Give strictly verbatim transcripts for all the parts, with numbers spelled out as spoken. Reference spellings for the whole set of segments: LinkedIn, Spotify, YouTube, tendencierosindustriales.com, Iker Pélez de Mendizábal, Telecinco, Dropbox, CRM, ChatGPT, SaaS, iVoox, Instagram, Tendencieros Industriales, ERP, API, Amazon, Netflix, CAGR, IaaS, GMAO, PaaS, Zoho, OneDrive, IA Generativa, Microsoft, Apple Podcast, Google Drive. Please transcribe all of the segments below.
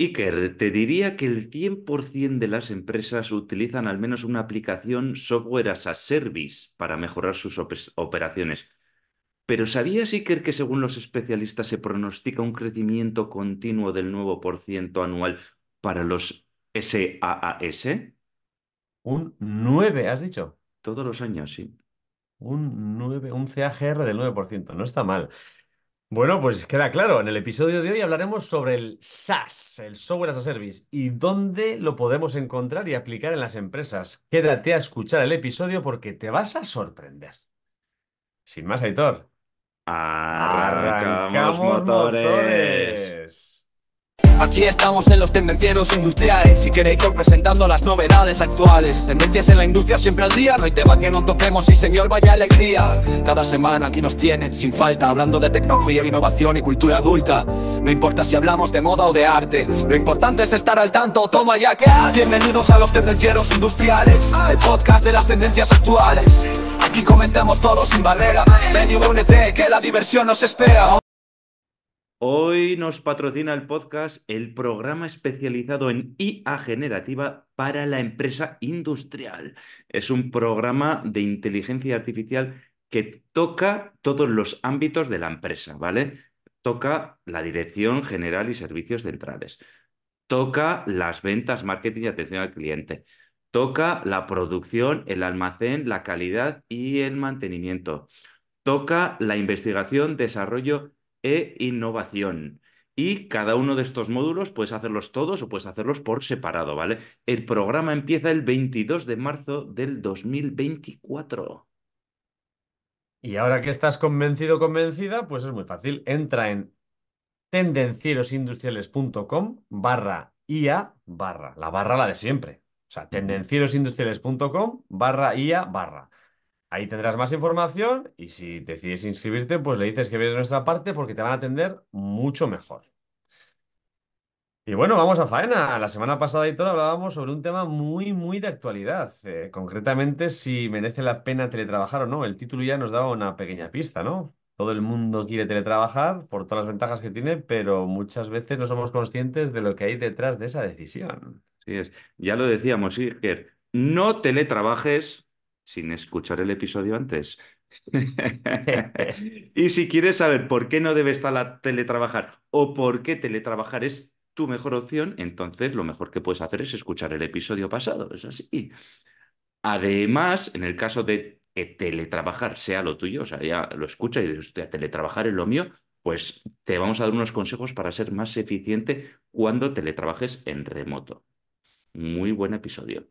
Iker, te diría que el cien por ciento de las empresas utilizan al menos una aplicación software as a service para mejorar sus op- operaciones. Pero ¿sabías, Iker, que según los especialistas se pronostica un crecimiento continuo del nueve por ciento anual para los SaaS? Un nueve, has dicho. Todos los años, sí. Un nueve, un C A G R del nueve por ciento, no está mal. Bueno, pues queda claro, en el episodio de hoy hablaremos sobre el SaaS, el Software as a Service, y dónde lo podemos encontrar y aplicar en las empresas. Quédate a escuchar el episodio porque te vas a sorprender. Sin más, Aitor. ¡Arrancamos motores! motores. Aquí estamos en los Tendencieros Industriales y Kereitor presentando las novedades actuales. Tendencias en la industria siempre al día, no hay tema que no toquemos y señor vaya alegría. Cada semana aquí nos tienen sin falta, hablando de tecnología, innovación y cultura adulta. No importa si hablamos de moda o de arte, lo importante es estar al tanto, toma ya que... Bienvenidos a los Tendencieros Industriales, el podcast de las tendencias actuales. Aquí comentamos todo sin barrera, ven y únete que la diversión nos espera. Hoy nos patrocina el podcast el programa especializado en I A Generativa para la empresa industrial. Es un programa de inteligencia artificial que toca todos los ámbitos de la empresa, ¿vale? Toca la dirección general y servicios centrales. Toca las ventas, marketing y atención al cliente. Toca la producción, el almacén, la calidad y el mantenimiento. Toca la investigación, desarrollo e innovación. Y cada uno de estos módulos puedes hacerlos todos o puedes hacerlos por separado, ¿vale? El programa empieza el veintidós de marzo del dos mil veinticuatro. Y ahora que estás convencido o convencida, pues es muy fácil. Entra en tendencierosindustriales.com barra IA barra, la barra la de siempre. O sea, tendencierosindustriales.com barra IA barra. Ahí tendrás más información y si decides inscribirte, pues le dices que vienes de nuestra parte porque te van a atender mucho mejor. Y bueno, vamos a faena. La semana pasada, Aitor, hablábamos sobre un tema muy, muy de actualidad. Eh, concretamente, si merece la pena teletrabajar o no. El título ya nos daba una pequeña pista, ¿no? Todo el mundo quiere teletrabajar por todas las ventajas que tiene, pero muchas veces no somos conscientes de lo que hay detrás de esa decisión. Sí, es. Ya lo decíamos, Iker, no teletrabajes sin escuchar el episodio antes. Y si quieres saber por qué no debes teletrabajar o por qué teletrabajar es tu mejor opción, entonces lo mejor que puedes hacer es escuchar el episodio pasado. Es así. Además, en el caso de que teletrabajar sea lo tuyo, o sea, ya lo escuchas y dices, teletrabajar es lo mío, pues te vamos a dar unos consejos para ser más eficiente cuando teletrabajes en remoto. Muy buen episodio.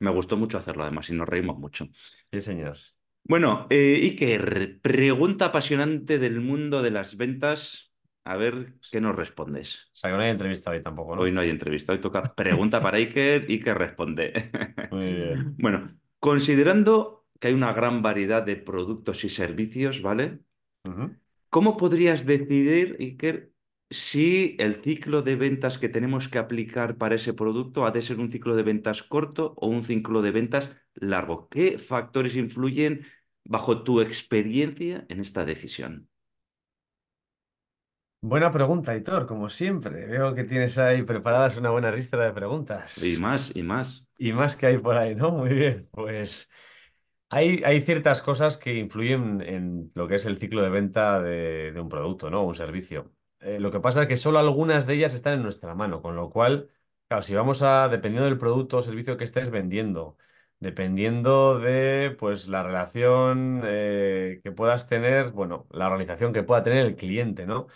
Me gustó mucho hacerlo, además, y nos reímos mucho. Sí, señor. Bueno, eh, Iker, pregunta apasionante del mundo de las ventas. A ver, ¿qué nos respondes? O sea, que no hay entrevista hoy tampoco, ¿no? Hoy no hay entrevista. Hoy toca pregunta para Iker, Iker responde. Muy bien. Bueno, considerando que hay una gran variedad de productos y servicios, ¿vale? Uh-huh. ¿Cómo podrías decidir, Iker, si el ciclo de ventas que tenemos que aplicar para ese producto ha de ser un ciclo de ventas corto o un ciclo de ventas largo? ¿Qué factores influyen bajo tu experiencia en esta decisión? Buena pregunta, Aitor, como siempre. Veo que tienes ahí preparadas una buena ristra de preguntas. Y más, y más. Y más que hay por ahí, ¿no? Muy bien, pues... Hay, hay ciertas cosas que influyen en lo que es el ciclo de venta de, de un producto, ¿no? O un servicio. Eh, lo que pasa es que solo algunas de ellas están en nuestra mano, con lo cual, claro, si vamos a, dependiendo del producto o servicio que estés vendiendo, dependiendo de pues, la relación eh, que puedas tener, bueno, la organización que pueda tener el cliente, ¿no?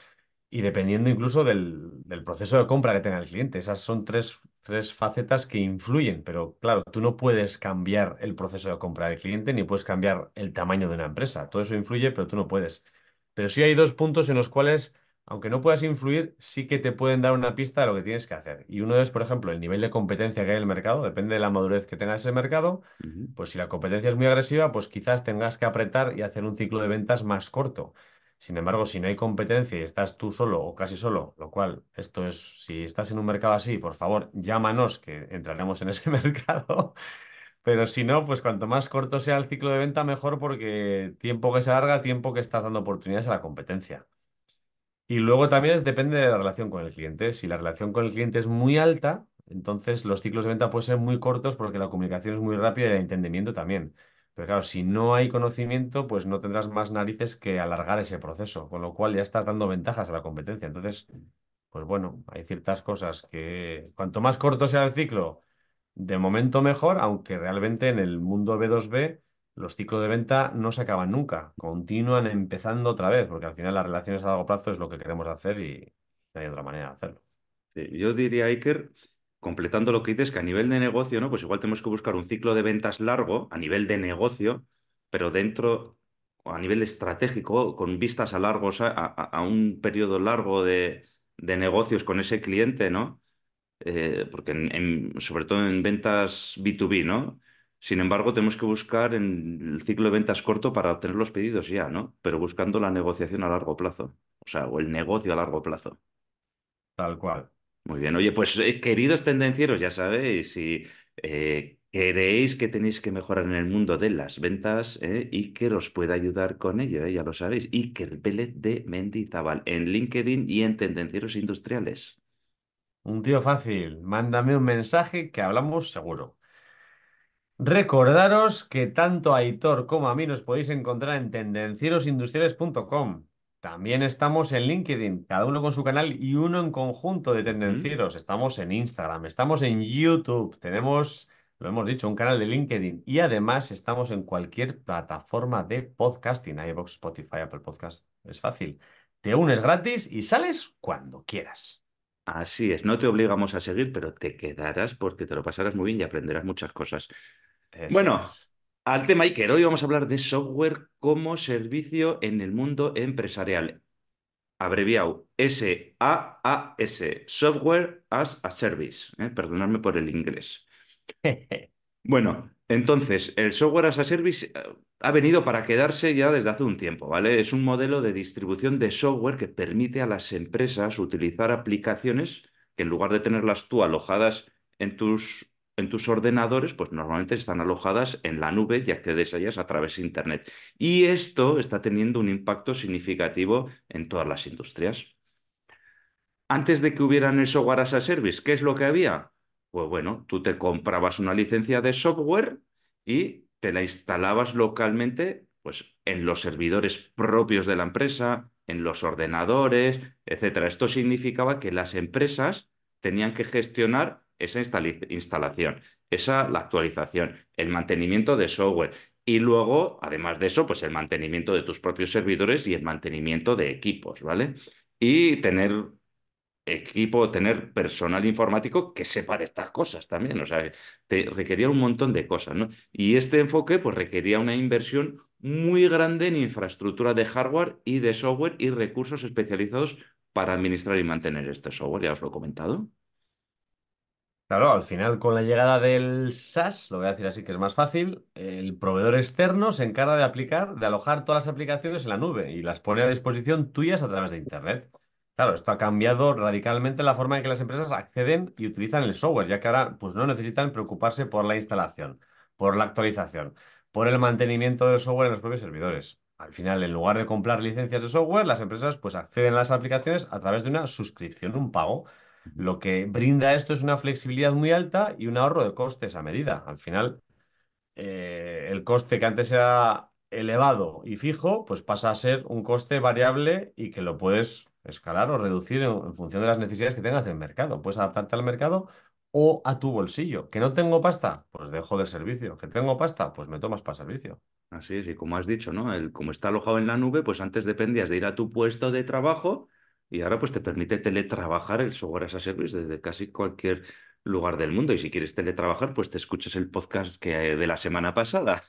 Y dependiendo incluso del, del proceso de compra que tenga el cliente. Esas son tres, tres facetas que influyen, pero claro, tú no puedes cambiar el proceso de compra del cliente ni puedes cambiar el tamaño de una empresa. Todo eso influye, pero tú no puedes. Pero sí hay dos puntos en los cuales... aunque no puedas influir, sí que te pueden dar una pista de lo que tienes que hacer. Y uno es, por ejemplo, el nivel de competencia que hay en el mercado. Depende de la madurez que tenga ese mercado. Uh-huh. Pues si la competencia es muy agresiva, pues quizás tengas que apretar y hacer un ciclo de ventas más corto. Sin embargo, si no hay competencia y estás tú solo o casi solo, lo cual, esto es, si estás en un mercado así, por favor, llámanos que entraremos en ese mercado. Pero si no, pues cuanto más corto sea el ciclo de venta, mejor porque tiempo que se alarga, tiempo que estás dando oportunidades a la competencia. Y luego también es, depende de la relación con el cliente. Si la relación con el cliente es muy alta, entonces los ciclos de venta pueden ser muy cortos porque la comunicación es muy rápida y el entendimiento también. Pero claro, si no hay conocimiento, pues no tendrás más narices que alargar ese proceso, con lo cual ya estás dando ventajas a la competencia. Entonces, pues bueno, hay ciertas cosas que cuanto más corto sea el ciclo, de momento mejor, aunque realmente en el mundo B dos B los ciclos de venta no se acaban nunca, continúan empezando otra vez, porque al final las relaciones a largo plazo es lo que queremos hacer y no hay otra manera de hacerlo. Sí, yo diría, Iker, completando lo que dices, que a nivel de negocio, ¿no? Pues igual tenemos que buscar un ciclo de ventas largo a nivel de negocio, pero dentro, a nivel estratégico, con vistas a largos, a, a, a un periodo largo de, de negocios con ese cliente, ¿no? Eh, porque en, en, sobre todo en ventas B dos B, ¿no? Sin embargo, tenemos que buscar en el ciclo de ventas corto para obtener los pedidos ya, ¿no? Pero buscando la negociación a largo plazo, o sea, o el negocio a largo plazo. Tal cual. Muy bien, oye, pues eh, queridos tendencieros, ya sabéis, si eh, queréis que tenéis que mejorar en el mundo de las ventas, eh, Iker os puede ayudar con ello, eh, ya lo sabéis, Iker Pélez de Mendizábal, en LinkedIn y en Tendencieros Industriales. Un tío fácil, mándame un mensaje que hablamos seguro. Recordaros que tanto a Aitor como a mí nos podéis encontrar en tendencieros industriales punto com. También estamos en LinkedIn, cada uno con su canal y uno en conjunto de Tendencieros. Estamos en Instagram, estamos en YouTube, tenemos, lo hemos dicho, un canal de LinkedIn. Y además estamos en cualquier plataforma de podcasting, iVoox, Spotify, Apple Podcast. Es fácil. Te unes gratis y sales cuando quieras. Así es, no te obligamos a seguir, pero te quedarás porque te lo pasarás muy bien y aprenderás muchas cosas. Eso bueno. Es. Al tema, Iker, hoy vamos a hablar de software como servicio en el mundo empresarial. Abreviado SaaS, Software as a Service. ¿Eh? Perdonadme por el inglés. Bueno, entonces, el Software as a Service ha venido para quedarse ya desde hace un tiempo, ¿vale? Es un modelo de distribución de software que permite a las empresas utilizar aplicaciones que en lugar de tenerlas tú alojadas en tus... en tus ordenadores, pues normalmente están alojadas en la nube y accedes a ellas a través de Internet. Y esto está teniendo un impacto significativo en todas las industrias. Antes de que hubieran el software as a service, ¿qué es lo que había? Pues bueno, tú te comprabas una licencia de software y te la instalabas localmente, pues, en los servidores propios de la empresa, en los ordenadores, etcétera. Esto significaba que las empresas tenían que gestionar esa instalación, esa la actualización, el mantenimiento de software y luego, además de eso, pues el mantenimiento de tus propios servidores y el mantenimiento de equipos, ¿vale? Y tener equipo, tener personal informático que sepa de estas cosas también, o sea, te requería un montón de cosas, ¿no? Y este enfoque, pues, requería una inversión muy grande en infraestructura de hardware y de software y recursos especializados para administrar y mantener este software, ya os lo he comentado. Claro, al final con la llegada del SaaS, lo voy a decir así que es más fácil, el proveedor externo se encarga de aplicar, de alojar todas las aplicaciones en la nube y las pone a disposición tuyas a través de Internet. Claro, esto ha cambiado radicalmente la forma en que las empresas acceden y utilizan el software, ya que ahora pues, no necesitan preocuparse por la instalación, por la actualización, por el mantenimiento del software en los propios servidores. Al final, en lugar de comprar licencias de software, las empresas pues, acceden a las aplicaciones a través de una suscripción, un pago. Lo que brinda esto es una flexibilidad muy alta y un ahorro de costes a medida. Al final, eh, el coste que antes era elevado y fijo, pues pasa a ser un coste variable y que lo puedes escalar o reducir en, en función de las necesidades que tengas del mercado. Puedes adaptarte al mercado o a tu bolsillo. ¿Que no tengo pasta? Pues dejo del servicio. ¿Que tengo pasta? Pues me tomas para servicio. Así es, y como has dicho, ¿no? El, como está alojado en la nube, pues antes dependías de ir a tu puesto de trabajo. Y ahora pues te permite teletrabajar el software as a service desde casi cualquier lugar del mundo. Y si quieres teletrabajar, pues te escuchas el podcast que, de la semana pasada.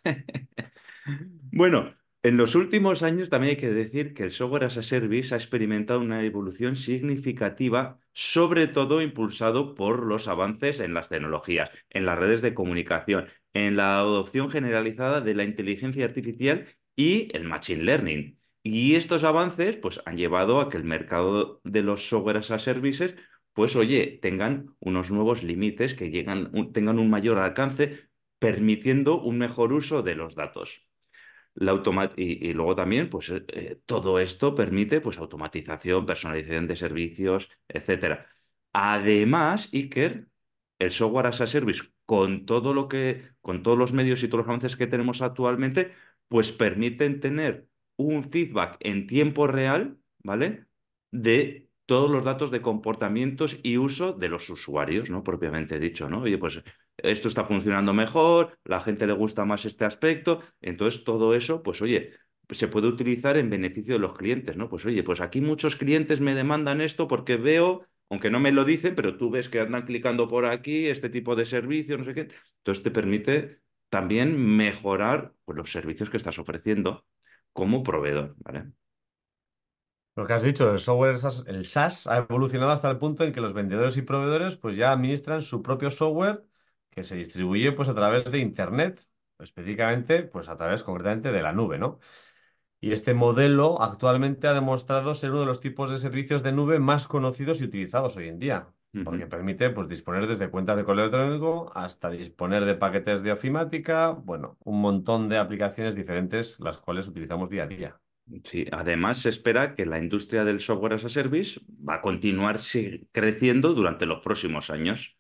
Bueno, en los últimos años también hay que decir que el software as a service ha experimentado una evolución significativa, sobre todo impulsado por los avances en las tecnologías, en las redes de comunicación, en la adopción generalizada de la inteligencia artificial y el machine learning. Y estos avances pues, han llevado a que el mercado de los software as a services, pues oye, tengan unos nuevos límites, que llegan, un, tengan un mayor alcance, permitiendo un mejor uso de los datos. La automat y, y luego también, pues eh, todo esto permite pues, automatización, personalización de servicios, etcétera. Además, Iker, el software as a service, con todo lo que, con todos los medios y todos los avances que tenemos actualmente, pues permiten tener un feedback en tiempo real, ¿vale? De todos los datos de comportamientos y uso de los usuarios, ¿no? Propiamente dicho, ¿no? Oye, pues esto está funcionando mejor, la gente le gusta más este aspecto, entonces todo eso, pues oye, se puede utilizar en beneficio de los clientes, ¿no? Pues oye, pues aquí muchos clientes me demandan esto porque veo, aunque no me lo dicen, pero tú ves que andan clicando por aquí, este tipo de servicio, no sé qué. Entonces te permite también mejorar pues, los servicios que estás ofreciendo como proveedor, ¿vale? Lo que has dicho, el software, el SaaS ha evolucionado hasta el punto en que los vendedores y proveedores pues ya administran su propio software que se distribuye pues a través de Internet, específicamente pues a través concretamente de la nube, ¿no? Y este modelo actualmente ha demostrado ser uno de los tipos de servicios de nube más conocidos y utilizados hoy en día, uh-huh. porque permite pues disponer desde cuentas de correo electrónico hasta disponer de paquetes de ofimática, bueno, un montón de aplicaciones diferentes las cuales utilizamos día a día. Sí, además se espera que la industria del software as a service va a continuar creciendo durante los próximos años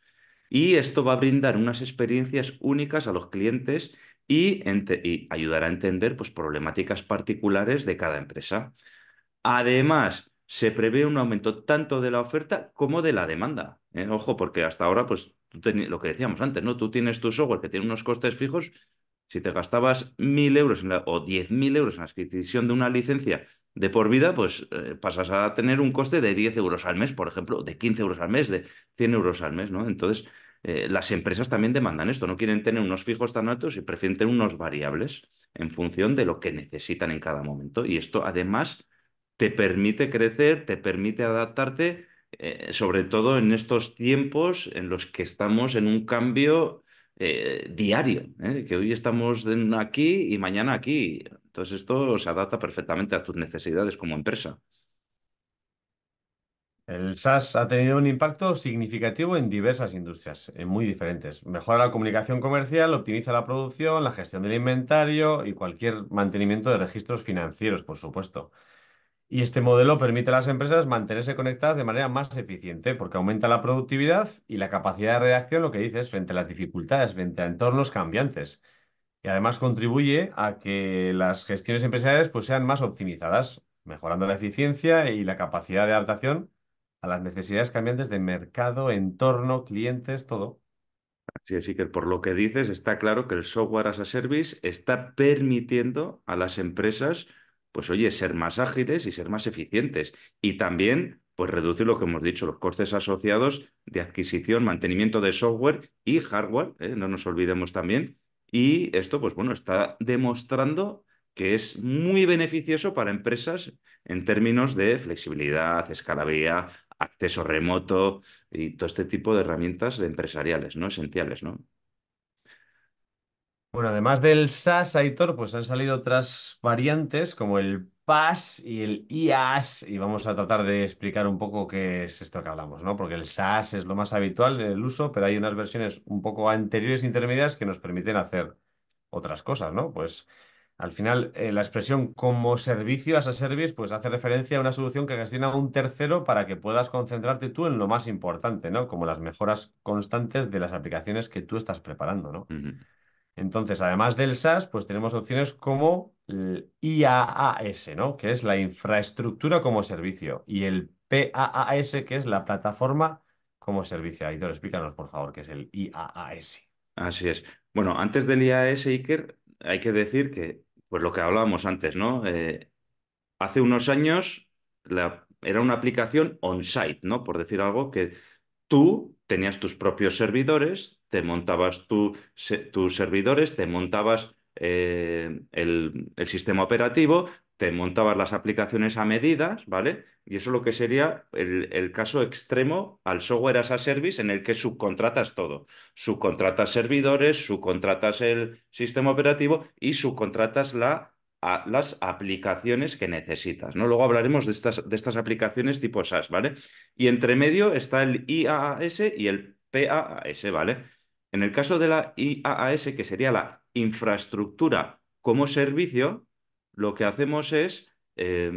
y esto va a brindar unas experiencias únicas a los clientes y, y ayudará a entender pues, problemáticas particulares de cada empresa. Además, se prevé un aumento tanto de la oferta como de la demanda. ¿eh? Ojo, porque hasta ahora, pues tú lo que decíamos antes, ¿no? Tú tienes tu software que tiene unos costes fijos. Si te gastabas mil euros en la, o diez mil euros en la adquisición de una licencia de por vida, pues eh, pasas a tener un coste de diez euros al mes, por ejemplo, de quince euros al mes, de cien euros al mes, ¿no? Entonces, eh, las empresas también demandan esto, no quieren tener unos fijos tan altos y prefieren tener unos variables en función de lo que necesitan en cada momento. Y esto, además, te permite crecer, te permite adaptarte, eh, sobre todo en estos tiempos en los que estamos en un cambio... Eh, diario, eh, que hoy estamos aquí y mañana aquí. Entonces esto se adapta perfectamente a tus necesidades como empresa. El SaaS ha tenido un impacto significativo en diversas industrias, eh, muy diferentes. Mejora la comunicación comercial, optimiza la producción, la gestión del inventario y cualquier mantenimiento de registros financieros, por supuesto. Y este modelo permite a las empresas mantenerse conectadas de manera más eficiente porque aumenta la productividad y la capacidad de reacción, lo que dices, frente a las dificultades, frente a entornos cambiantes. Y además contribuye a que las gestiones empresariales pues, sean más optimizadas, mejorando la eficiencia y la capacidad de adaptación a las necesidades cambiantes de mercado, entorno, clientes, todo. Así es, Iker, por lo que dices, está claro que el software as a service está permitiendo a las empresas... pues oye, ser más ágiles y ser más eficientes. Y también, pues reducir lo que hemos dicho, los costes asociados de adquisición, mantenimiento de software y hardware, ¿eh? No nos olvidemos también. Y esto, pues bueno, está demostrando que es muy beneficioso para empresas en términos de flexibilidad, escalabilidad, acceso remoto y todo este tipo de herramientas empresariales, ¿no? Esenciales, ¿no? Bueno, además del SaaS, Aitor, pues han salido otras variantes como el PaaS y el IaaS y vamos a tratar de explicar un poco qué es esto que hablamos, ¿no? Porque el SaaS es lo más habitual en el uso, pero hay unas versiones un poco anteriores e intermedias que nos permiten hacer otras cosas, ¿no? Pues al final eh, la expresión como servicio, as a service, pues hace referencia a una solución que gestiona un tercero para que puedas concentrarte tú en lo más importante, ¿no? Como las mejoras constantes de las aplicaciones que tú estás preparando, ¿no? Uh-huh. Entonces, además del SaaS, pues tenemos opciones como el IaaS, ¿no? Que es la infraestructura como servicio, y el PaaS, que es la plataforma como servicio. Aitor, explícanos, por favor, qué es el IaaS. Así es. Bueno, antes del IaaS, Iker, hay que decir que, pues lo que hablábamos antes, ¿no? Eh, hace unos años la, era una aplicación on-site, ¿no? Por decir algo que tú tenías tus propios servidores... te montabas tu, se, tus servidores, te montabas eh, el, el sistema operativo, te montabas las aplicaciones a medidas, ¿vale? Y eso es lo que sería el, el caso extremo al software as a service en el que subcontratas todo. Subcontratas servidores, subcontratas el sistema operativo y subcontratas la, a, las aplicaciones que necesitas, ¿no? Luego hablaremos de estas, de estas aplicaciones tipo SaaS, ¿vale? Y entre medio está el IaaS y el PaaS, ¿vale? En el caso de la IaaS, que sería la infraestructura como servicio, lo que hacemos es, eh,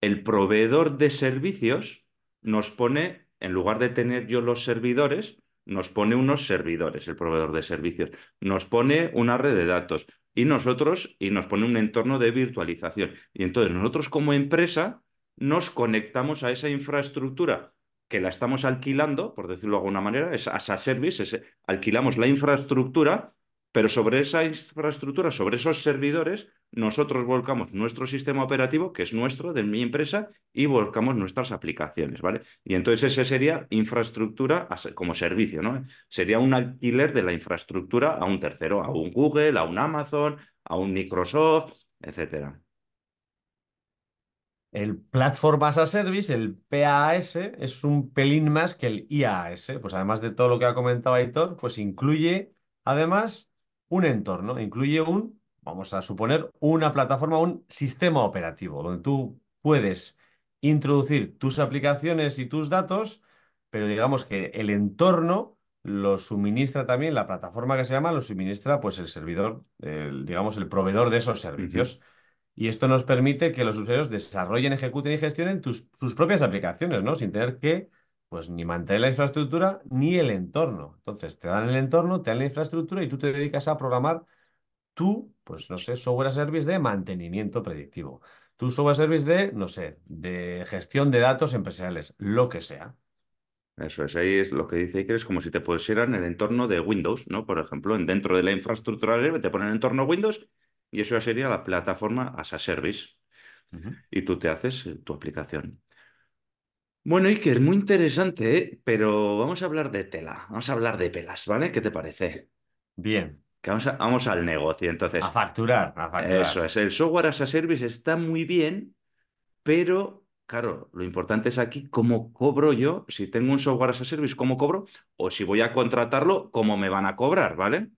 el proveedor de servicios nos pone, en lugar de tener yo los servidores, nos pone unos servidores, el proveedor de servicios, nos pone una red de datos y nosotros, y nos pone un entorno de virtualización. Y entonces nosotros como empresa nos conectamos a esa infraestructura que la estamos alquilando, por decirlo de alguna manera, es as a service, es, alquilamos la infraestructura, pero sobre esa infraestructura, sobre esos servidores, nosotros volcamos nuestro sistema operativo, que es nuestro, de mi empresa, y volcamos nuestras aplicaciones, ¿vale? Y entonces ese sería infraestructura como servicio, ¿no? Sería un alquiler de la infraestructura a un tercero, a un Google, a un Amazon, a un Microsoft, etcétera. El Platform as a Service, el PaaS, es un pelín más que el IaaS. Pues además de todo lo que ha comentado Aitor, pues incluye además un entorno, incluye un, vamos a suponer, una plataforma, un sistema operativo, donde tú puedes introducir tus aplicaciones y tus datos, pero digamos que el entorno lo suministra también, la plataforma que se llama, lo suministra pues el servidor, el, digamos, el proveedor de esos servicios. Uh-huh. Y esto nos permite que los usuarios desarrollen, ejecuten y gestionen tus, sus propias aplicaciones, ¿no? Sin tener que, pues, ni mantener la infraestructura ni el entorno. Entonces, te dan el entorno, te dan la infraestructura y tú te dedicas a programar tu, pues, no sé, software as a service de mantenimiento predictivo. Tu software as a service de, no sé, de gestión de datos empresariales, lo que sea. Eso es, ahí es lo que dice Iker, es como si te pusieran el entorno de Windows, ¿no? Por ejemplo, dentro de la infraestructura te ponen el entorno Windows. Y eso ya sería la plataforma as a service. Uh-huh. Y tú te haces tu aplicación. Bueno, Iker, muy interesante, ¿eh? Pero vamos a hablar de tela. Vamos a hablar de pelas, ¿vale? ¿Qué te parece? Bien. Que vamos, a, vamos al negocio, entonces. A facturar, a facturar. Eso es. El software as a service está muy bien, pero, claro, lo importante es aquí cómo cobro yo. Si tengo un software as a service, ¿cómo cobro? O si voy a contratarlo, ¿cómo me van a cobrar, ¿vale?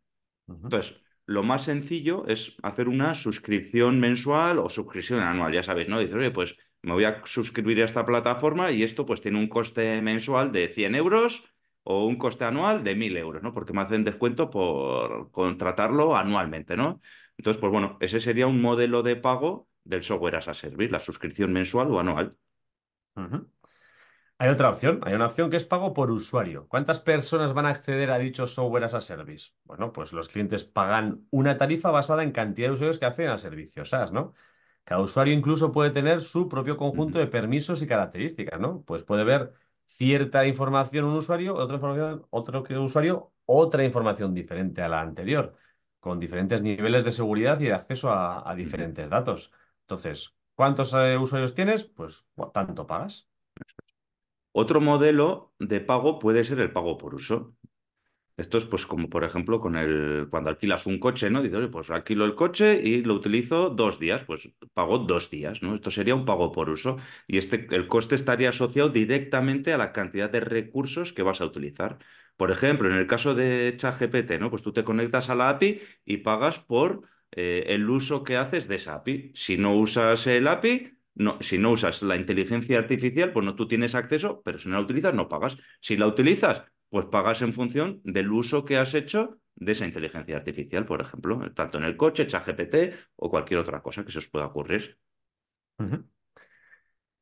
Uh-huh. Entonces, lo más sencillo es hacer una suscripción mensual o suscripción anual, ya sabéis, ¿no? Dices, oye, pues me voy a suscribir a esta plataforma y esto pues tiene un coste mensual de cien euros o un coste anual de mil euros, ¿no? Porque me hacen descuento por contratarlo anualmente, ¿no? Entonces, pues bueno, ese sería un modelo de pago del software as a service, la suscripción mensual o anual. Uh-huh. Hay otra opción, hay una opción que es pago por usuario. ¿Cuántas personas van a acceder a dicho software as a service? Bueno, pues los clientes pagan una tarifa basada en cantidad de usuarios que acceden al servicio SaaS, ¿no? Cada usuario incluso puede tener su propio conjunto de permisos y características, ¿no? Pues puede ver cierta información un usuario, otra información, otro usuario, otra información diferente a la anterior, con diferentes niveles de seguridad y de acceso a, a diferentes datos. Entonces, ¿cuántos eh, usuarios tienes? Pues bueno, tanto pagas. Otro modelo de pago puede ser el pago por uso. Esto es pues como, por ejemplo, con el cuando alquilas un coche, ¿no? Dices, oye, pues alquilo el coche y lo utilizo dos días, pues pago dos días, ¿no? Esto sería un pago por uso. Y este, el coste estaría asociado directamente a la cantidad de recursos que vas a utilizar. Por ejemplo, en el caso de ChatGPT, ¿no? Pues tú te conectas a la A P I y pagas por eh, el uso que haces de esa A P I. Si no usas el A P I... No, si no usas la inteligencia artificial, pues no tú tienes acceso, pero si no la utilizas, no pagas. Si la utilizas, pues pagas en función del uso que has hecho de esa inteligencia artificial, por ejemplo, tanto en el coche, ChatGPT o cualquier otra cosa que se os pueda ocurrir. Uh-huh.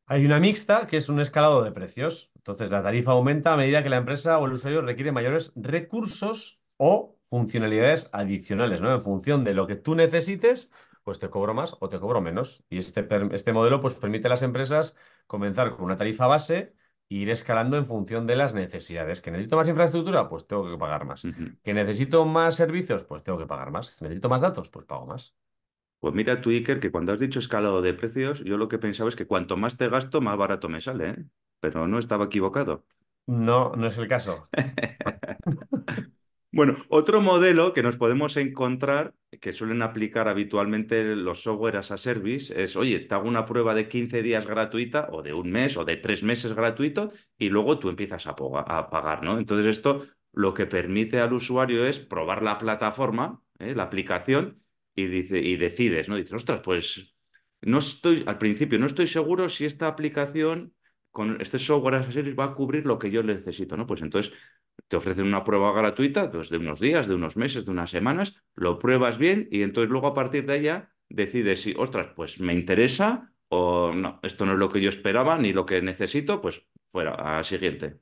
Hay una mixta que es un escalado de precios. Entonces, la tarifa aumenta a medida que la empresa o el usuario requiere mayores recursos o funcionalidades adicionales, ¿no? En función de lo que tú necesites, pues te cobro más o te cobro menos. Y este, este modelo pues, permite a las empresas comenzar con una tarifa base e ir escalando en función de las necesidades. ¿Que necesito más infraestructura? Pues tengo que pagar más. Uh-huh. ¿Que necesito más servicios? Pues tengo que pagar más. ¿Que necesito más datos? Pues pago más. Pues mira tú, Iker, que cuando has dicho escalado de precios, yo lo que pensaba es que cuanto más te gasto, más barato me sale, ¿eh? Pero no estaba equivocado. No, no es el caso. Bueno, otro modelo que nos podemos encontrar, que suelen aplicar habitualmente los software as a service, es, oye, te hago una prueba de quince días gratuita, o de un mes, o de tres meses gratuito, y luego tú empiezas a, a pagar, ¿no? Entonces esto lo que permite al usuario es probar la plataforma, ¿eh? La aplicación, y, dice, y decides, ¿no? Dices, ostras, pues no estoy, al principio no estoy seguro si esta aplicación, con este software as a service, va a cubrir lo que yo necesito, ¿no? Pues entonces te ofrecen una prueba gratuita, pues de unos días, de unos meses, de unas semanas, lo pruebas bien y entonces luego a partir de allá decide si, ostras, pues me interesa o no, esto no es lo que yo esperaba ni lo que necesito, pues fuera, al siguiente.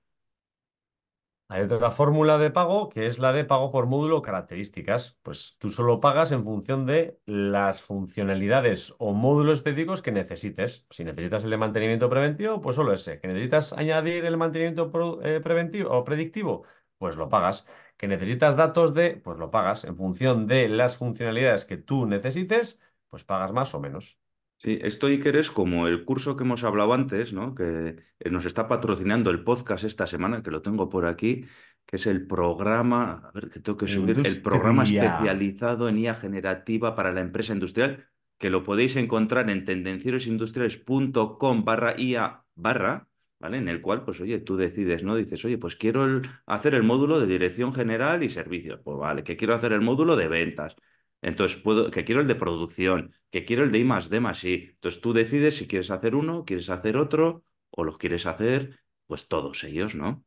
Hay otra fórmula de pago que es la de pago por módulo o características. Pues tú solo pagas en función de las funcionalidades o módulos específicos que necesites. Si necesitas el de mantenimiento preventivo, pues solo ese. Que necesitas añadir el mantenimiento pro, eh, preventivo o predictivo, pues lo pagas. Que necesitas datos de, pues lo pagas. En función de las funcionalidades que tú necesites, pues pagas más o menos. Sí, esto, Iker, es como el curso que hemos hablado antes, ¿no? Que nos está patrocinando el podcast esta semana, que lo tengo por aquí, que es el programa, a ver, que tengo que subir, Industria. el programa especializado en I A generativa para la empresa industrial, que lo podéis encontrar en tendencieros industriales punto com barra I A barra, ¿vale? En el cual, pues oye, tú decides, ¿no? Dices, oye, pues quiero el, hacer el módulo de dirección general y servicios. Pues vale, que quiero hacer el módulo de ventas. Entonces, puedo, que quiero el de producción, que quiero el de I más D más I. Entonces, tú decides si quieres hacer uno, quieres hacer otro, o los quieres hacer, pues todos ellos, ¿no?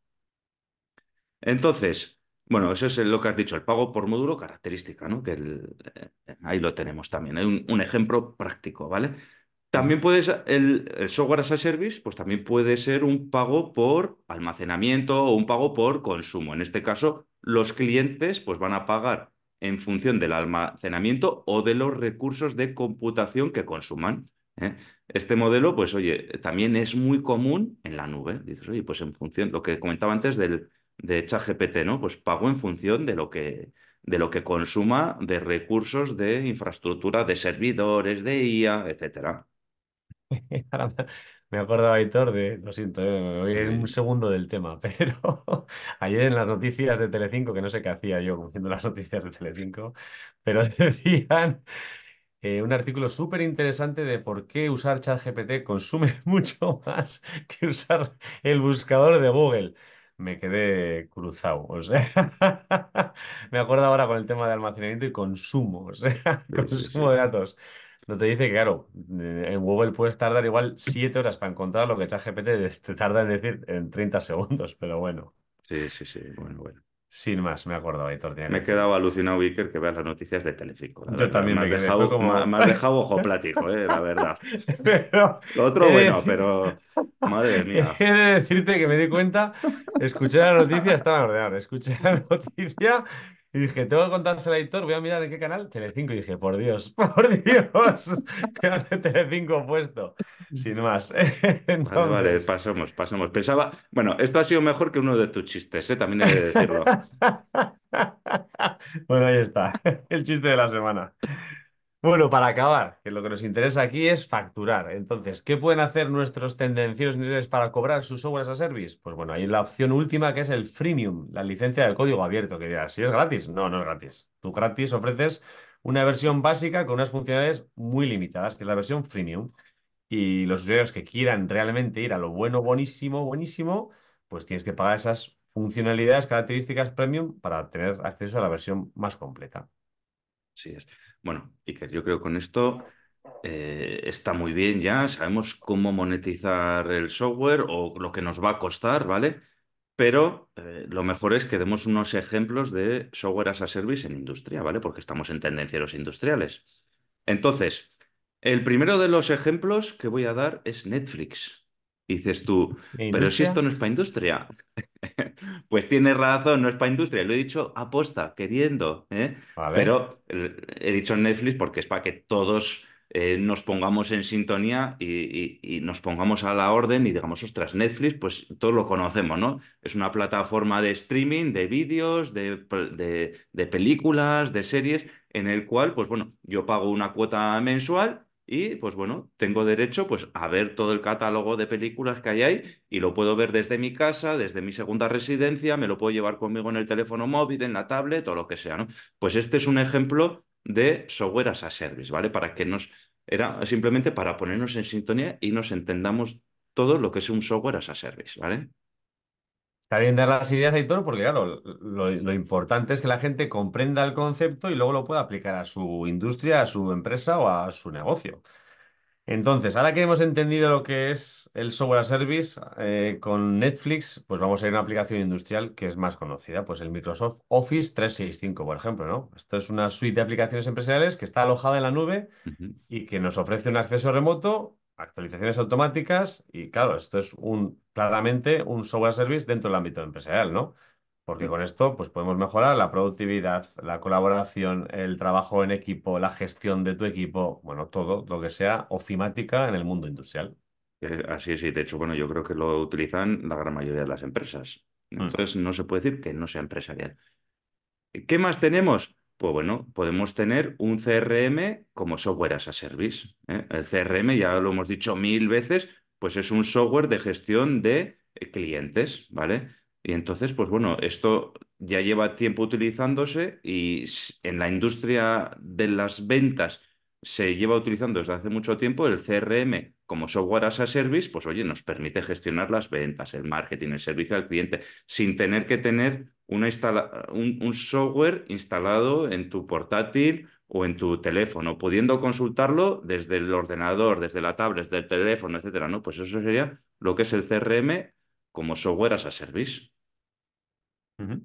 Entonces, bueno, eso es lo que has dicho, el pago por módulo característica, ¿no? Que el, eh, ahí lo tenemos también, hay un, un ejemplo práctico, ¿vale? También puedes, el, el software as a service, pues también puede ser un pago por almacenamiento o un pago por consumo. En este caso, los clientes pues van a pagar en función del almacenamiento o de los recursos de computación que consuman, ¿eh? Este modelo, pues oye, también es muy común en la nube. Dices, oye, pues en función, lo que comentaba antes del, de ChatGPT, ¿no? Pues pago en función de lo que, de lo que consuma de recursos de infraestructura, de servidores, de I A, etcétera. Ahora me acuerdo, Aitor, de, lo siento, eh, me voy a ir un segundo del tema, pero ayer en las noticias de Telecinco, que no sé qué hacía yo comiendo las noticias de Telecinco, pero decían eh, un artículo súper interesante de por qué usar ChatGPT consume mucho más que usar el buscador de Google. Me quedé cruzado, o sea, me acuerdo ahora con el tema de almacenamiento y consumo, o sea, sí, consumo sí, sí. de datos. No te dice que, claro, en Google puedes tardar igual siete horas para encontrar lo que ChatGPT te tarda en decir en treinta segundos, pero bueno. Sí, sí, sí, bueno, bueno. Sin más, me he acordado, Aitor. Me he quedado alucinado, Iker, que veas las noticias de Telecinco. Yo también me he dejado como... Me has dejado ojo plático, eh, la verdad. Pero... Lo otro, bueno, pero... Madre mía. He de decirte que me di cuenta, escuché la noticia, estaba en ordenador, escuché la noticia... Y dije, tengo que contársela a Aitor, voy a mirar en qué canal, Telecinco. Y dije, por Dios, por Dios, ¿qué hace Telecinco puesto? Sin más. Entonces... Vale, vale, pasamos, pasamos. Pensaba, bueno, esto ha sido mejor que uno de tus chistes, ¿eh? También he de decirlo. Bueno, ahí está, el chiste de la semana. Bueno, para acabar, que lo que nos interesa aquí es facturar. Entonces, ¿qué pueden hacer nuestros tendencieros industriales para cobrar sus software as a service? Pues bueno, hay la opción última que es el freemium, la licencia del código abierto, que dirás, ¿sí es gratis? No, no es gratis. Tú gratis ofreces una versión básica con unas funcionalidades muy limitadas, que es la versión freemium. Y los usuarios que quieran realmente ir a lo bueno, buenísimo, buenísimo, pues tienes que pagar esas funcionalidades, características premium para tener acceso a la versión más completa. Así es. Bueno, Iker, yo creo que con esto eh, está muy bien ya. Sabemos cómo monetizar el software o lo que nos va a costar, ¿vale? Pero eh, lo mejor es que demos unos ejemplos de software as a service en industria, ¿vale? Porque estamos en tendencieros industriales. Entonces, el primero de los ejemplos que voy a dar es Netflix. Y dices tú, pero si esto no es para industria. Pues tienes razón, no es para industria, lo he dicho aposta, queriendo, ¿eh? Vale. Pero he dicho Netflix porque es para que todos eh, nos pongamos en sintonía y, y, y nos pongamos a la orden y digamos, ostras, Netflix, pues todos lo conocemos, ¿no? Es una plataforma de streaming, de vídeos, de, de, de películas, de series, en el cual, pues bueno, yo pago una cuota mensual. Y, pues bueno, tengo derecho pues, a ver todo el catálogo de películas que hay ahí y lo puedo ver desde mi casa, desde mi segunda residencia, me lo puedo llevar conmigo en el teléfono móvil, en la tablet o lo que sea, ¿no? Pues este es un ejemplo de software as a service, ¿vale? Para que nos... Era simplemente para ponernos en sintonía y nos entendamos todo lo que es un software as a service, ¿vale? Está bien dar las ideas, Aitor, porque claro, lo, lo importante es que la gente comprenda el concepto y luego lo pueda aplicar a su industria, a su empresa o a su negocio. Entonces, ahora que hemos entendido lo que es el software as service eh, con Netflix, pues vamos a ir a una aplicación industrial que es más conocida, pues el Microsoft Office trescientos sesenta y cinco, por ejemplo, ¿no? Esto es una suite de aplicaciones empresariales que está alojada en la nube Uh-huh. y que nos ofrece un acceso remoto, actualizaciones automáticas y, claro, esto es un claramente un software as service dentro del ámbito empresarial, ¿no? Porque con esto pues podemos mejorar la productividad, la colaboración, el trabajo en equipo, la gestión de tu equipo, bueno, todo lo que sea ofimática en el mundo industrial. Así es, y de hecho, bueno, yo creo que lo utilizan la gran mayoría de las empresas. Entonces, mm. no se puede decir que no sea empresarial. ¿Qué más tenemos? Pues bueno, podemos tener un C R M como software as a service, ¿eh? El C R M, ya lo hemos dicho mil veces, pues es un software de gestión de clientes, ¿vale? Y entonces, pues bueno, esto ya lleva tiempo utilizándose y en la industria de las ventas se lleva utilizando desde hace mucho tiempo el C R M como software as a service, pues oye, nos permite gestionar las ventas, el marketing, el servicio al cliente, sin tener que tener una instala un, un software instalado en tu portátil o en tu teléfono, pudiendo consultarlo desde el ordenador, desde la tablet, desde el teléfono, etcétera, ¿no? Pues eso sería lo que es el C R M como software as a service. Uh-huh.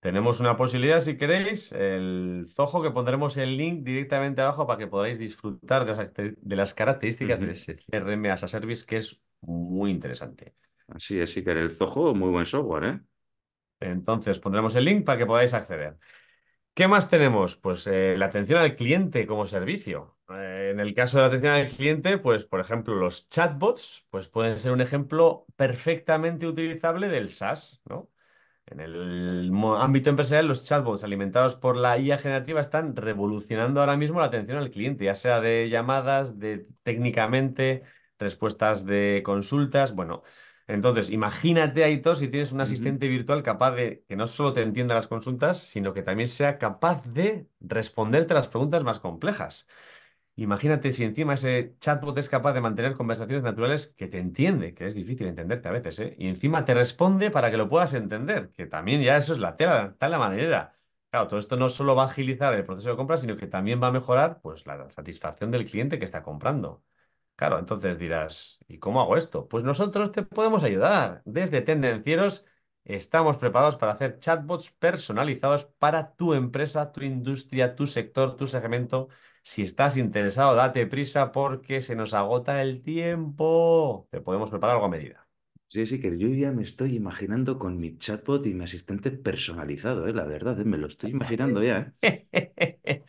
Tenemos una posibilidad, si queréis, el Zoho, que pondremos el link directamente abajo para que podáis disfrutar de las, de las características uh-huh. de ese C R M as a service, que es muy interesante. Así es, Iker, el Zoho, muy buen software, ¿eh? Entonces pondremos el link para que podáis acceder. ¿Qué más tenemos? Pues eh, la atención al cliente como servicio. Eh, en el caso de la atención al cliente, pues por ejemplo los chatbots pues pueden ser un ejemplo perfectamente utilizable del SaaS, ¿no? En el ámbito empresarial, los chatbots alimentados por la I A generativa están revolucionando ahora mismo la atención al cliente, ya sea de llamadas, de técnicamente, respuestas de consultas, bueno... Entonces, imagínate, Aitor, si tienes un asistente uh-huh. virtual capaz de que no solo te entienda las consultas, sino que también sea capaz de responderte las preguntas más complejas. Imagínate si encima ese chatbot es capaz de mantener conversaciones naturales que te entiende, que es difícil entenderte a veces, ¿eh? Y encima te responde para que lo puedas entender, que también ya eso es la tela, tal la manera. Claro, todo esto no solo va a agilizar el proceso de compra, sino que también va a mejorar pues, la satisfacción del cliente que está comprando. Claro, entonces dirás, ¿y cómo hago esto? Pues nosotros te podemos ayudar. Desde Tendencieros estamos preparados para hacer chatbots personalizados para tu empresa, tu industria, tu sector, tu segmento. Si estás interesado, date prisa porque se nos agota el tiempo. Te podemos preparar algo a medida. Sí, sí, que yo ya me estoy imaginando con mi chatbot y mi asistente personalizado, ¿eh? La verdad, ¿eh? Me lo estoy imaginando ya, ¿eh?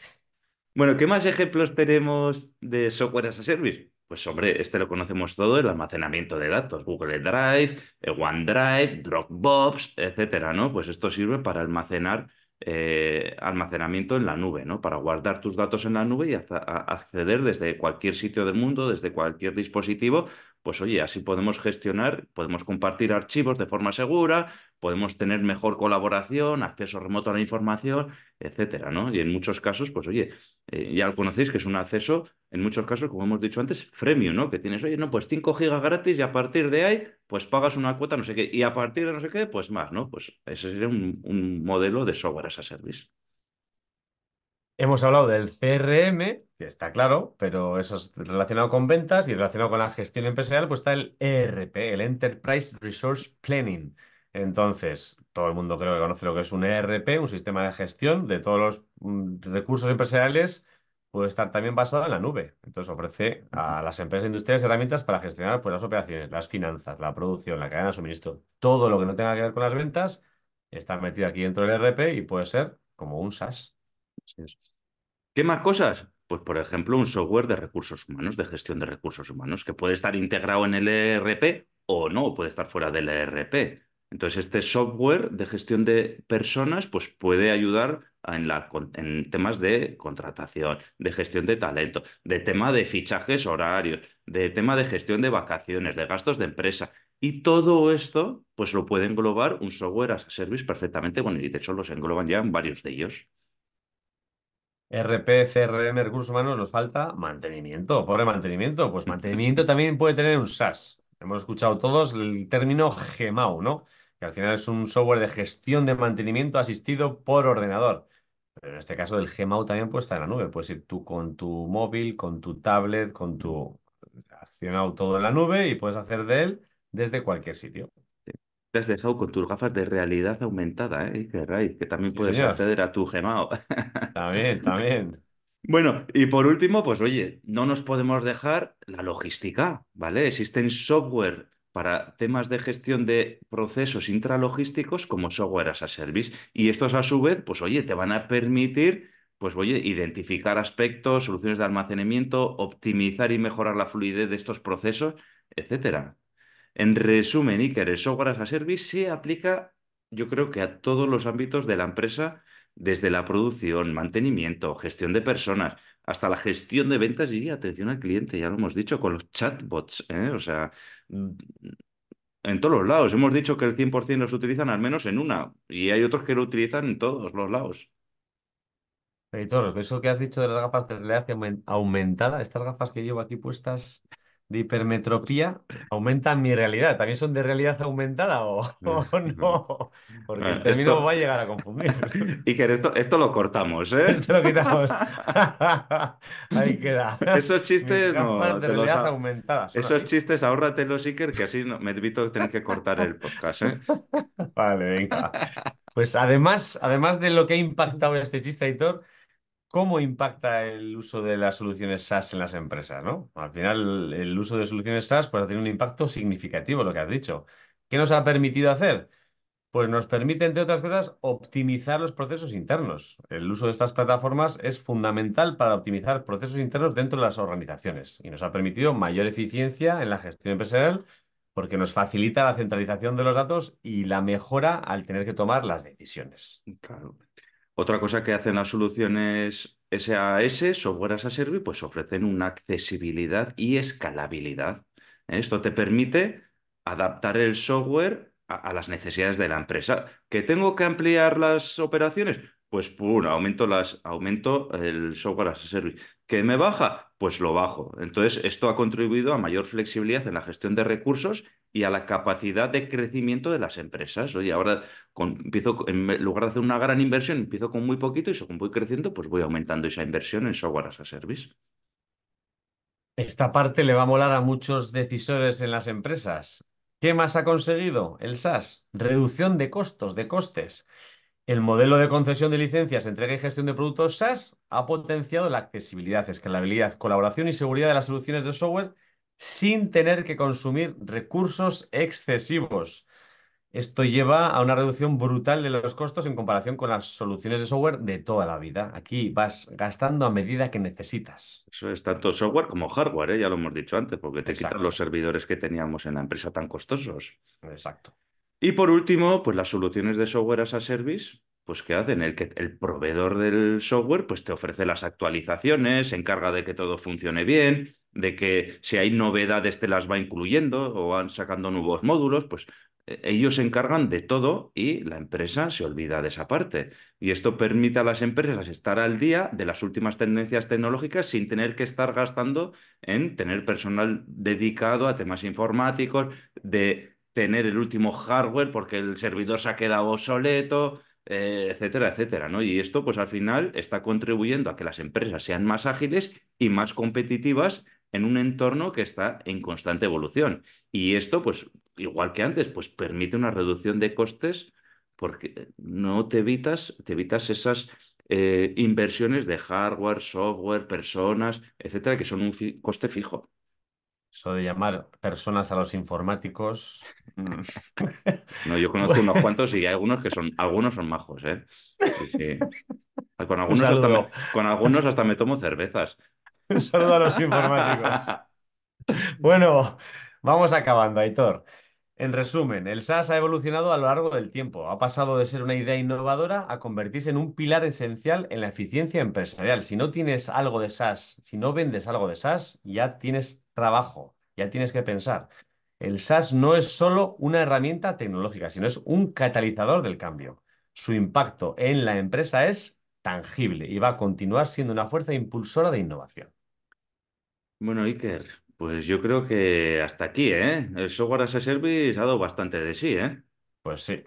Bueno, ¿qué más ejemplos tenemos de software as a service? Pues hombre, este lo conocemos todo, el almacenamiento de datos, Google Drive, OneDrive, Dropbox, etcétera, ¿no? Pues esto sirve para almacenar, eh, almacenamiento en la nube, ¿no? Para guardar tus datos en la nube y acceder desde cualquier sitio del mundo, desde cualquier dispositivo. Pues oye, así podemos gestionar, podemos compartir archivos de forma segura, podemos tener mejor colaboración, acceso remoto a la información, etcétera, ¿no? Y en muchos casos, pues oye, eh, ya lo conocéis que es un acceso, en muchos casos, como hemos dicho antes, freemium, ¿no? Que tienes, oye, no, pues cinco gigas gratis y a partir de ahí, pues pagas una cuota, no sé qué, y a partir de no sé qué, pues más, ¿no? Pues ese sería un, un modelo de software as a service. Hemos hablado del C R M, que está claro, pero eso es relacionado con ventas y relacionado con la gestión empresarial, pues está el E R P, el Enterprise Resource Planning. Entonces, todo el mundo creo que conoce lo que es un E R P, un sistema de gestión de todos los recursos empresariales, puede estar también basado en la nube. Entonces, ofrece a las empresas industriales herramientas para gestionar pues, las operaciones, las finanzas, la producción, la cadena de suministro, todo lo que no tenga que ver con las ventas, está metido aquí dentro del E R P y puede ser como un SaaS. ¿Qué más cosas? Pues, por ejemplo, un software de recursos humanos, de gestión de recursos humanos, que puede estar integrado en el E R P o no, puede estar fuera del E R P. Entonces, este software de gestión de personas pues, puede ayudar en, la, en temas de contratación, de gestión de talento, de tema de fichajes horarios, de tema de gestión de vacaciones, de gastos de empresa. Y todo esto pues, lo puede englobar un software as a service perfectamente. Bueno, y de hecho los engloban ya en varios de ellos. E R P, C R M, recursos humanos, nos falta mantenimiento, pobre mantenimiento. Pues mantenimiento también puede tener un SaaS. Hemos escuchado todos el término G M A O, ¿no? Que al final es un software de gestión de mantenimiento asistido por ordenador. Pero en este caso el G M A O también puede estar en la nube. Puedes ir tú con tu móvil, con tu tablet, con tu accionado todo en la nube y puedes hacer de él desde cualquier sitio. Te has dejado con tus gafas de realidad aumentada, ¿eh? Que, ray, que también sí, puedes señor. acceder a tu G M A O. También, también. Bueno, y por último, pues oye, no nos podemos dejar la logística, ¿vale? Existen software para temas de gestión de procesos intralogísticos como software as a service. Y estos a su vez, pues oye, te van a permitir, pues oye, identificar aspectos, soluciones de almacenamiento, optimizar y mejorar la fluidez de estos procesos, etcétera. En resumen, Iker, el software as a service se aplica, yo creo que a todos los ámbitos de la empresa, desde la producción, mantenimiento, gestión de personas, hasta la gestión de ventas y atención al cliente, ya lo hemos dicho, con los chatbots, ¿eh? O sea, en todos los lados. Hemos dicho que el cien por ciento los utilizan al menos en una, y hay otros que lo utilizan en todos los lados. Editor, eso que has dicho de las gafas de realidad aumentada, estas gafas que llevo aquí puestas de hipermetropía, ¿aumentan mi realidad? ¿También son de realidad aumentada o, o no? Porque bueno, el término esto... va a llegar a confundir. Iker, esto, esto lo cortamos, ¿eh? Esto lo quitamos. Ahí queda. Esos chistes no, de realidad aumentada. Esos así. chistes, ahórratelos, Iker, que así no, me evito tener que cortar el podcast, ¿eh? Vale, venga. Pues además, además de lo que ha impactado este chiste, Aitor, ¿cómo impacta el uso de las soluciones SaaS en las empresas, ¿no? Al final, el uso de soluciones SaaS pues, tiene un impacto significativo, lo que has dicho. ¿Qué nos ha permitido hacer? Pues nos permite, entre otras cosas, optimizar los procesos internos. El uso de estas plataformas es fundamental para optimizar procesos internos dentro de las organizaciones y nos ha permitido mayor eficiencia en la gestión empresarial porque nos facilita la centralización de los datos y la mejora al tener que tomar las decisiones. Claro. Otra cosa que hacen las soluciones SaaS, software as a service, pues ofrecen una accesibilidad y escalabilidad. Esto te permite adaptar el software a, a las necesidades de la empresa. ¿Que tengo que ampliar las operaciones? Pues pum, aumento, las, aumento el software as a service. ¿Que me baja? Pues lo bajo. Entonces, esto ha contribuido a mayor flexibilidad en la gestión de recursos y a la capacidad de crecimiento de las empresas. Oye, ahora con, empiezo, en lugar de hacer una gran inversión, empiezo con muy poquito y según voy creciendo, pues voy aumentando esa inversión en software as a service. Esta parte le va a molar a muchos decisores en las empresas. ¿Qué más ha conseguido el SaaS? Reducción de costos, de costes. El modelo de concesión de licencias, entrega y gestión de productos SaaS ha potenciado la accesibilidad, escalabilidad, colaboración y seguridad de las soluciones de software sin tener que consumir recursos excesivos. Esto lleva a una reducción brutal de los costos en comparación con las soluciones de software de toda la vida. Aquí vas gastando a medida que necesitas. Eso es tanto software como hardware, ¿eh? Ya lo hemos dicho antes, porque te quitan los servidores que teníamos en la empresa tan costosos. Exacto. Y por último, pues las soluciones de software as a service, pues ¿qué hacen? El, que, el proveedor del software pues te ofrece las actualizaciones, se encarga de que todo funcione bien, de que si hay novedades te las va incluyendo o van sacando nuevos módulos, pues eh, ellos se encargan de todo y la empresa se olvida de esa parte. Y esto permite a las empresas estar al día de las últimas tendencias tecnológicas sin tener que estar gastando en tener personal dedicado a temas informáticos, de tener el último hardware porque el servidor se ha quedado obsoleto, eh, etcétera, etcétera, ¿no? Y esto, pues al final, está contribuyendo a que las empresas sean más ágiles y más competitivas en un entorno que está en constante evolución. Y esto, pues, igual que antes, pues permite una reducción de costes porque no te evitas, te evitas esas eh, inversiones de hardware, software, personas, etcétera, que son un fi- coste fijo. Eso de llamar personas a los informáticos... No, yo conozco unos cuantos y hay algunos que son... Algunos son majos, ¿eh? Sí, sí. Con algunos, hasta me, con algunos hasta me tomo cervezas. Un saludo a los informáticos. Bueno, vamos acabando, Aitor. En resumen, el SaaS ha evolucionado a lo largo del tiempo. Ha pasado de ser una idea innovadora a convertirse en un pilar esencial en la eficiencia empresarial. Si no tienes algo de SaaS, si no vendes algo de SaaS, ya tienes trabajo, ya tienes que pensar. El SaaS no es solo una herramienta tecnológica, sino es un catalizador del cambio. Su impacto en la empresa es tangible y va a continuar siendo una fuerza impulsora de innovación. Bueno, Iker, pues yo creo que hasta aquí, ¿eh? El software as a service ha dado bastante de sí, ¿eh? Pues sí.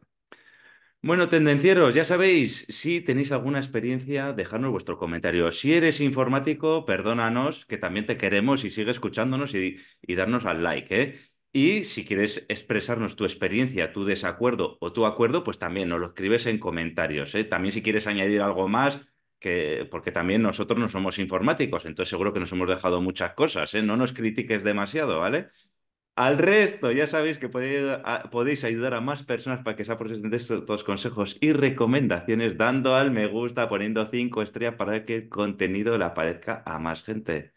Bueno, tendencieros, ya sabéis, si tenéis alguna experiencia, dejadnos vuestro comentario. Si eres informático, perdónanos, que también te queremos y sigue escuchándonos y, y darnos al like, ¿eh? Y si quieres expresarnos tu experiencia, tu desacuerdo o tu acuerdo, pues también nos lo escribes en comentarios, ¿eh? También si quieres añadir algo más, que, porque también nosotros no somos informáticos, entonces seguro que nos hemos dejado muchas cosas, ¿eh? No nos critiques demasiado, ¿vale? Al resto, ya sabéis que podéis, a, podéis ayudar a más personas para que se aprovechen de estos consejos y recomendaciones dando al me gusta, poniendo cinco estrellas para que el contenido le aparezca a más gente.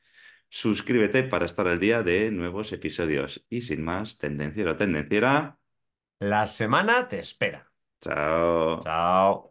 Suscríbete para estar al día de nuevos episodios. Y sin más, tendenciero, tendenciera. La semana te espera. Chao. Chao.